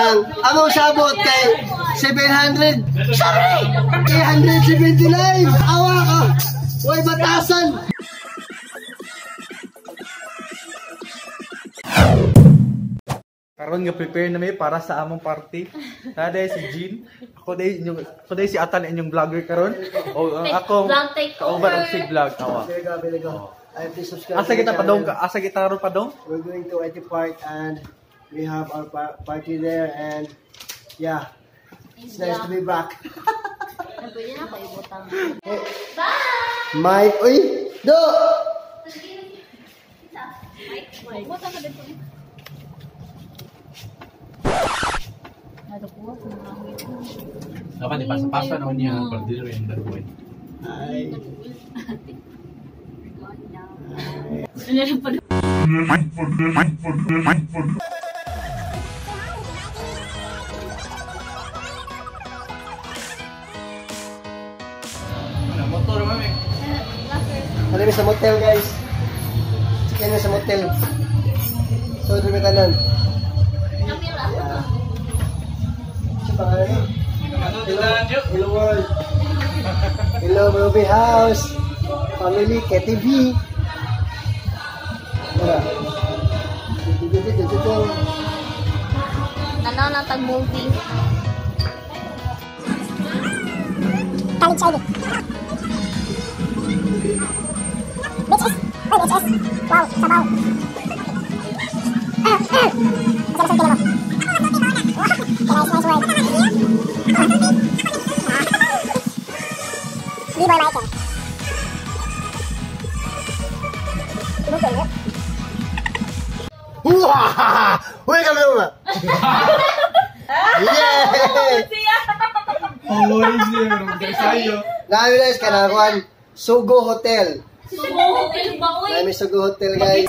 Ang among sabot kay 700 379. Awa ka! Uy, batasan! Karon nga prepare na may para sa among party. Kada si Jean, ako day si Atan inyong vlogger karon. O ako ka-over ang si vlog awa. Asa kita padong ka? Asa kita ron padong? We're going to IT Park and we have our party there and yeah. It's nice to be back. Bye. Mike, uy, do. Mike. Dapat dipasa-pasa naman niya ang pagdiro yung darwin. Ay. Motor, mami. Halika sa motel, guys. Chicken sa motel. So, dito tayo. Hello, hello Movie House, Family KTV. Ano na tag movie? Wow, sabaw. Sugo Hotel. Sugo Hotel ba oy? May Sugo Hotel, guys.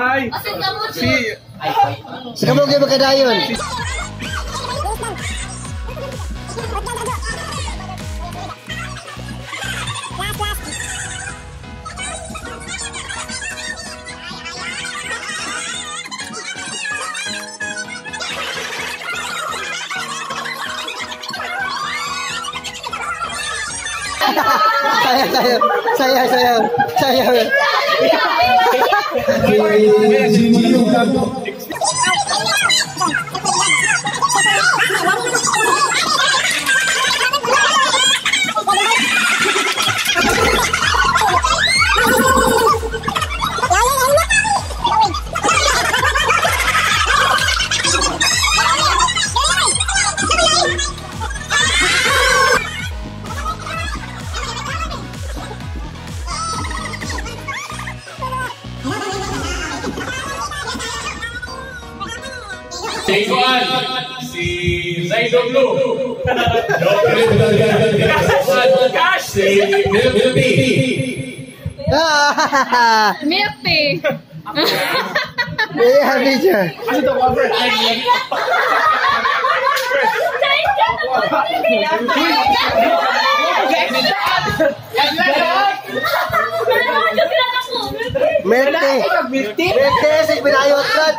Ay! Si kamu kayo magkadayon? Saya. Jason, si Zaid Blue, si Milpi, Milpi. Iya, Bija. Masih tak cover. Mete, mete si pinayot kan.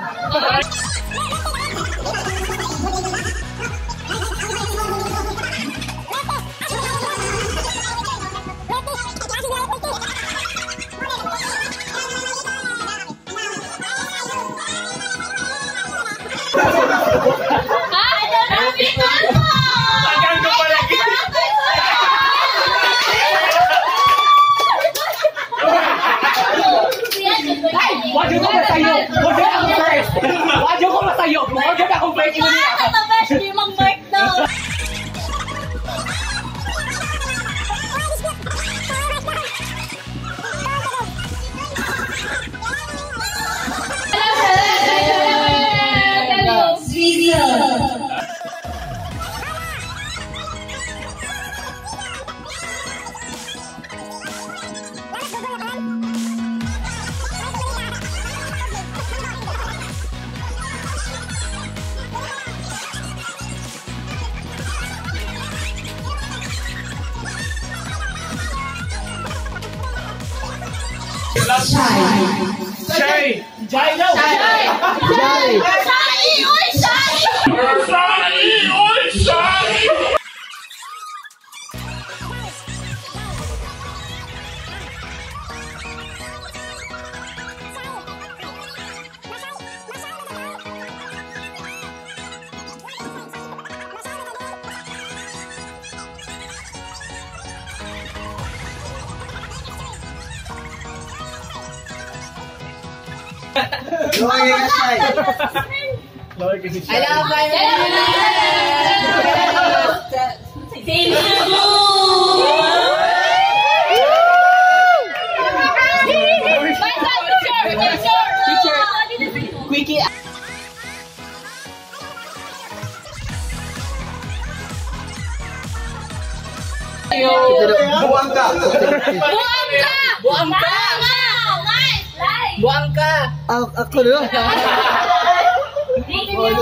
Shai, Jai, no. Jai, Shai. Buang ka. Buang ka! Ako doon! Please!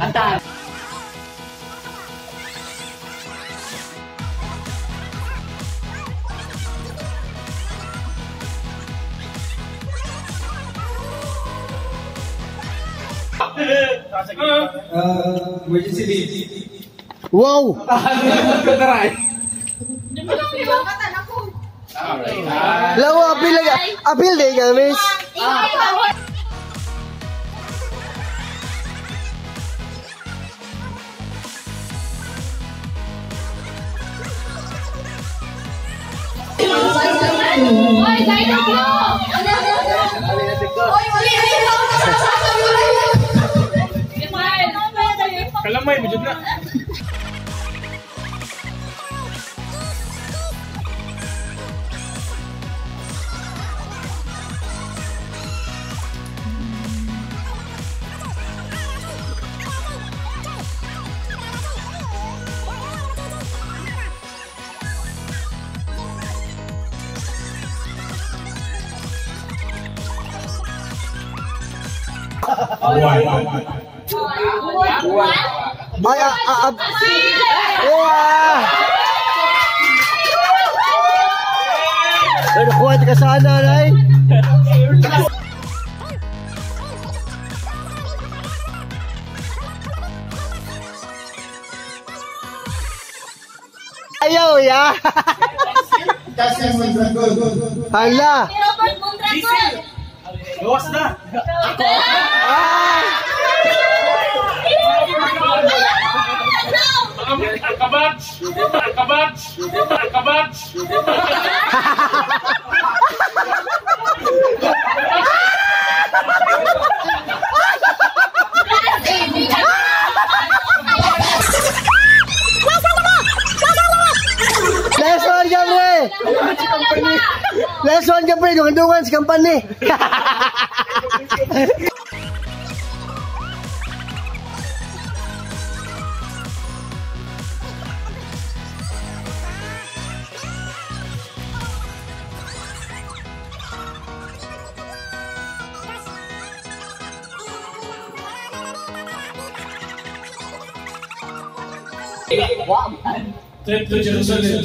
Antar. Emergency leave. Wow. Keterai. Lawa apil lagi. Apil deh guys. Oi, Jai no. Oi, mali hai kamu sama-sama. Gimana? Kalau mai wujud nak. Vaya, pero kuwait ka sana, Nay. Ayaw ya. Hala. Luwas na. Lesson ka pre, dungandungan si Kampani. Wow. To Jerusalem.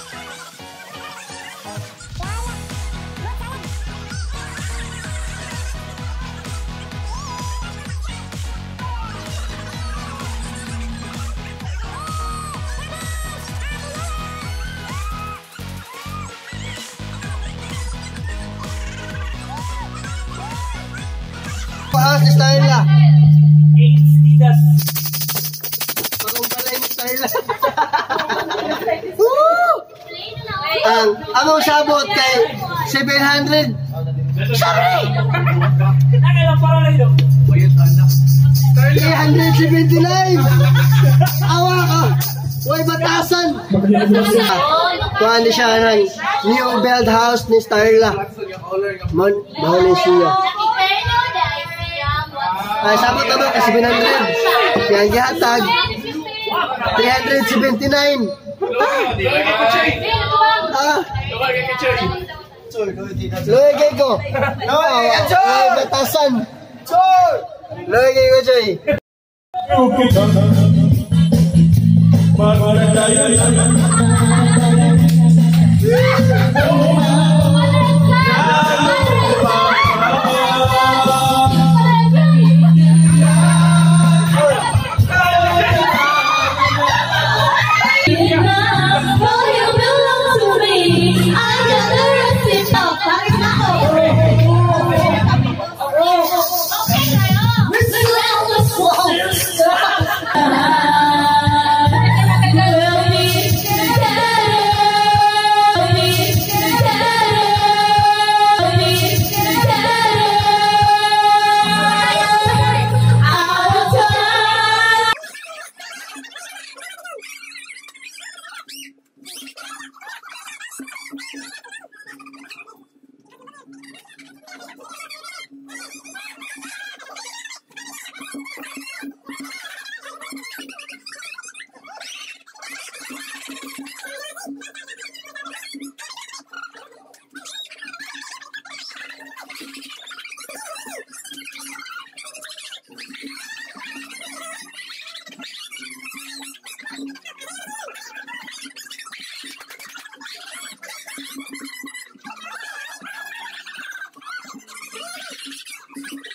Paas ni Starla. It's Didas. Pagkumpalay ni Starla. Woo! Anong sabot kay 700? Sorry! 379! Awa ka! Uy, batasan! Kuhan ni siya ng new build house ni Starla. Mahuli siya. Ay, sabot naman ka 700. Siya ang yatag. 379. Luwagay ko. Ay, batasan. Luwagay ko, Choy.